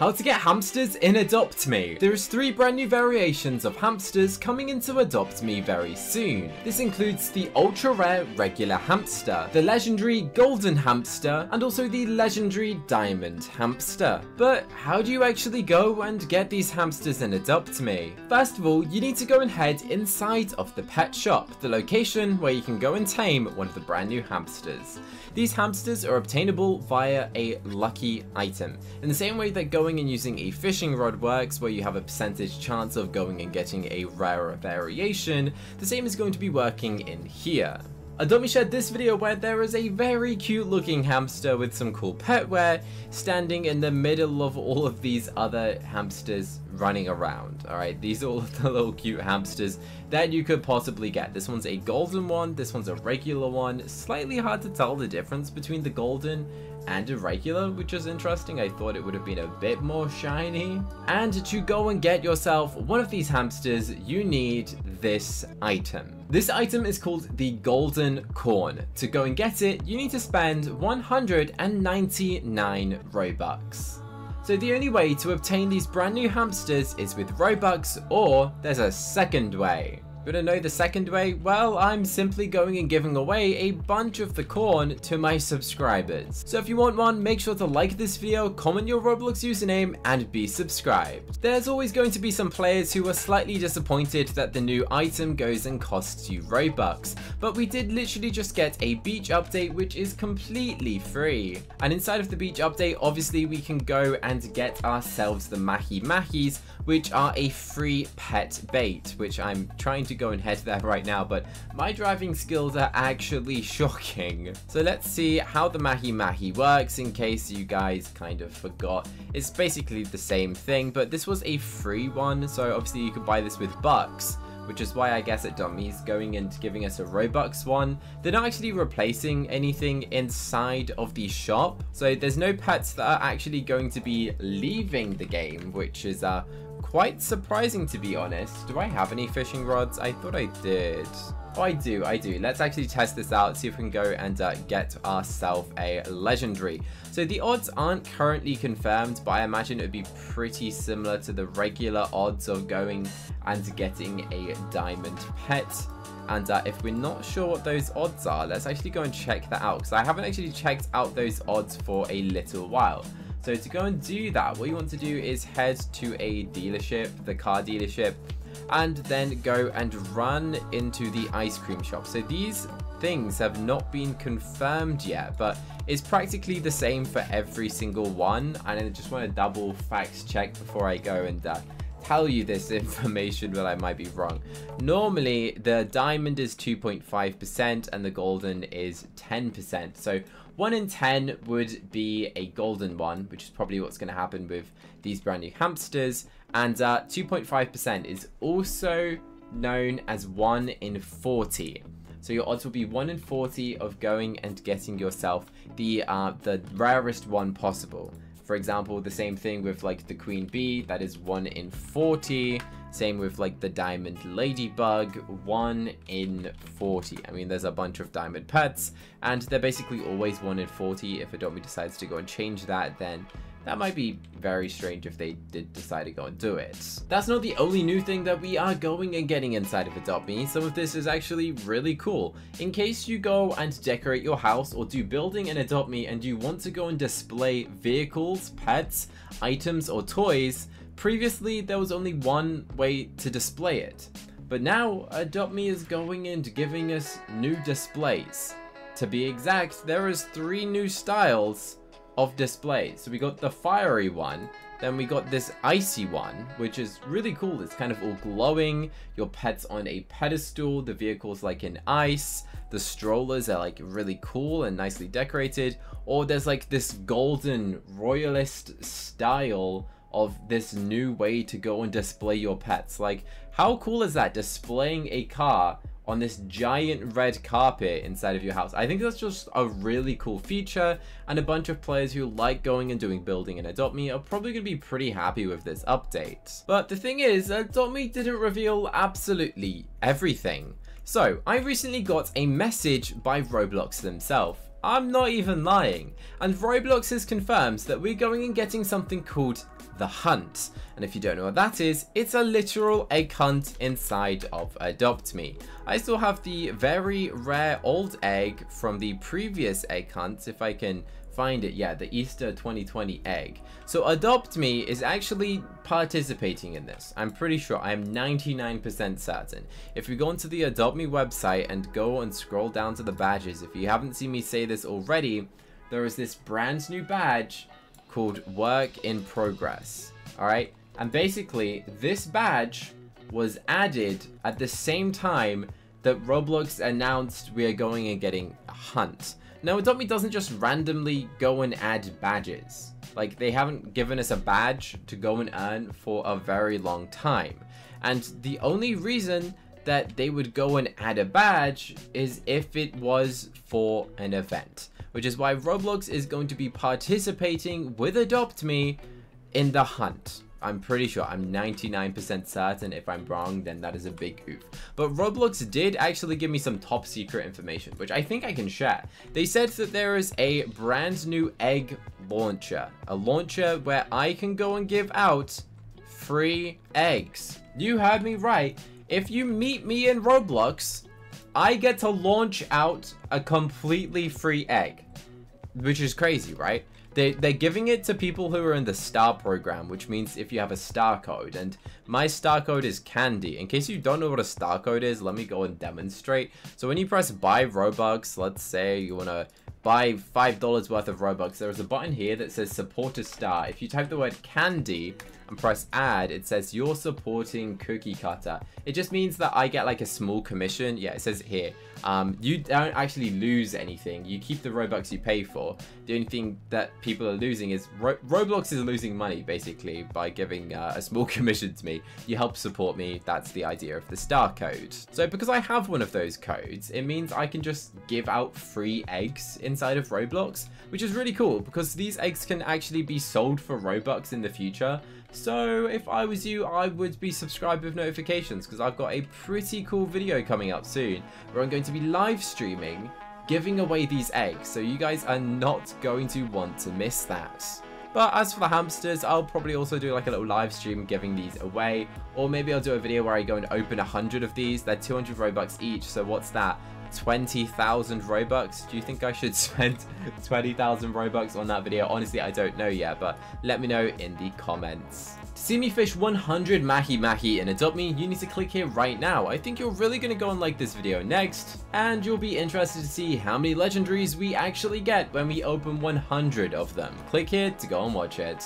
How to get hamsters in Adopt Me. There is 3 brand new variations of hamsters coming into Adopt Me very soon. This includes the ultra rare regular hamster, the legendary golden hamster, and also the legendary diamond hamster. But how do you actually go and get these hamsters in Adopt Me? First of all, you need to go and head inside of the pet shop, the location where you can go and tame one of the brand new hamsters. These hamsters are obtainable via a lucky item, in the same way that going and using a fishing rod works, where you have a percentage chance of going and getting a rarer variation. The same is going to be working in here. Adopt Me shared this video where there is a very cute looking hamster with some cool petware standing in the middle of all of these other hamsters running around. Alright, these are all of the little cute hamsters that you could possibly get. This one's a golden one, this one's a regular one. Slightly hard to tell the difference between the golden and a regular, which is interesting. I thought it would have been a bit more shiny. And to go and get yourself one of these hamsters, you need this item. This item is called the golden corn. To go and get it, you need to spend 199 Robux. So the only way to obtain these brand new hamsters is with Robux, or there's a second way. You wanna know the second way? Well, I'm simply going and giving away a bunch of the corn to my subscribers. So if you want one, make sure to like this video, comment your Roblox username, and be subscribed. There's always going to be some players who are slightly disappointed that the new item goes and costs you Robux, but we did literally just get a beach update which is completely free. And inside of the beach update, obviously we can go and get ourselves the Mahi Mahis, which are a free pet bait, which I'm trying to go and head there right now, but my driving skills are actually shocking. So let's see how the Mahi Mahi works, in case you guys kind of forgot. It's basically the same thing, but this was a free one, so obviously you could buy this with bucks, which is why I guess at Adopt Me is going and giving us a Robux one. They're not actually replacing anything inside of the shop, so there's no pets that are actually going to be leaving the game, which is quite surprising, to be honest. Do I have any fishing rods? I thought I did. Oh, I do. Let's actually test this out, see if we can go and get ourselves a legendary. So the odds aren't currently confirmed, but I imagine it would be pretty similar to the regular odds of going and getting a diamond pet. And if we're not sure what those odds are, let's actually go and check that out, because I haven't actually checked out those odds for a little while. So to go and do that, what you want to do is head to a dealership, the car dealership, and then go and run into the ice cream shop. So these things have not been confirmed yet, but it's practically the same for every single one. And I just want to double fact check before I go and tell you this information, but I might be wrong. Normally, the diamond is 2.5% and the golden is 10%. So 1 in 10 would be a golden one, which is probably what's going to happen with these brand new hamsters. And 2.5% is also known as 1 in 40. So your odds will be 1 in 40 of going and getting yourself the rarest one possible. For example, the same thing with like the Queen Bee, that is 1 in 40. Same with like the diamond ladybug, 1 in 40. I mean, there's a bunch of diamond pets, and they're basically always 1 in 40. If Adopt Me decides to go and change that, then that might be very strange if they did decide to go and do it. That's not the only new thing that we are going and getting inside of Adopt Me. Some of this is actually really cool. In case you go and decorate your house or do building in Adopt Me and you want to go and display vehicles, pets, items, or toys, previously there was only one way to display it. But now Adopt Me is going and giving us new displays. To be exact, there is 3 new styles of displays. So we got the fiery one, then we got this icy one, which is really cool. It's kind of all glowing, your pet's on a pedestal, the vehicle's like in ice, the strollers are like really cool and nicely decorated, or there's like this golden royalist style of this new way to go and display your pets. Like, how cool is that, displaying a car on this giant red carpet inside of your house? I think that's just a really cool feature, and a bunch of players who like going and doing building in Adopt Me are probably going to be pretty happy with this update. But the thing is, Adopt Me didn't reveal absolutely everything. So I recently got a message by Roblox themselves I'm not even lying. And Roblox has confirmed that we're going and getting something called The Hunt. And if you don't know what that is, it's a literal egg hunt inside of Adopt Me. I still have the very rare old egg from the previous egg hunt, if I can find it. Yeah, the Easter 2020 egg. So Adopt Me is actually participating in this. I'm pretty sure. I'm 99% certain. If we go onto the Adopt Me website and go and scroll down to the badges, if you haven't seen me say this already, there is this brand new badge called Work in Progress. Alright? And basically, this badge was added at the same time that Roblox announced we are going and getting a hunt. Now, Adopt Me doesn't just randomly go and add badges. Like, they haven't given us a badge to go and earn for a very long time. And the only reason that they would go and add a badge is if it was for an event. Which is why Roblox is going to be participating with Adopt Me in the hunt. I'm pretty sure. I'm 99% certain. If I'm wrong, then that is a big oof. But Roblox did actually give me some top secret information, which I think I can share. They said that there is a brand new egg launcher. A launcher where I can go and give out free eggs. You heard me right. If you meet me in Roblox, I get to launch out a completely free egg. Which is crazy, right? They're giving it to people who are in the star program, which means if you have a star code, and my star code is CANDY. In case you don't know what a star code is, let me go and demonstrate. So when you press buy Robux, let's say you want to buy $5 worth of Robux, there is a button here that says support a star. If you type the word CANDY and press add, it says you're supporting Cookie Cutter. It just means that I get like a small commission. Yeah, it says it here. You don't actually lose anything. You keep the Robux you pay for. The only thing that people are losing is Roblox is losing money basically by giving a small commission to me. You help support me. That's the idea of the star code. So because I have one of those codes, it means I can just give out free eggs inside of Roblox, which is really cool because these eggs can actually be sold for Robux in the future. So if I was you, I would be subscribed with notifications because I've got a pretty cool video coming up soon where I'm going to be live streaming giving away these eggs, so you guys are not going to want to miss that. But as for the hamsters, I'll probably also do like a little live stream giving these away, or maybe I'll do a video where I go and open 100 of these. They're 200 Robux each, so what's that? 20,000 Robux. Do you think I should spend 20,000 Robux on that video? Honestly, I don't know yet, but let me know in the comments. To see me fish 100 Mahi Mahi and Adopt Me, you need to click here right now. I think you're really going to go and like this video next, and you'll be interested to see how many legendaries we actually get when we open 100 of them. Click here to go and watch it.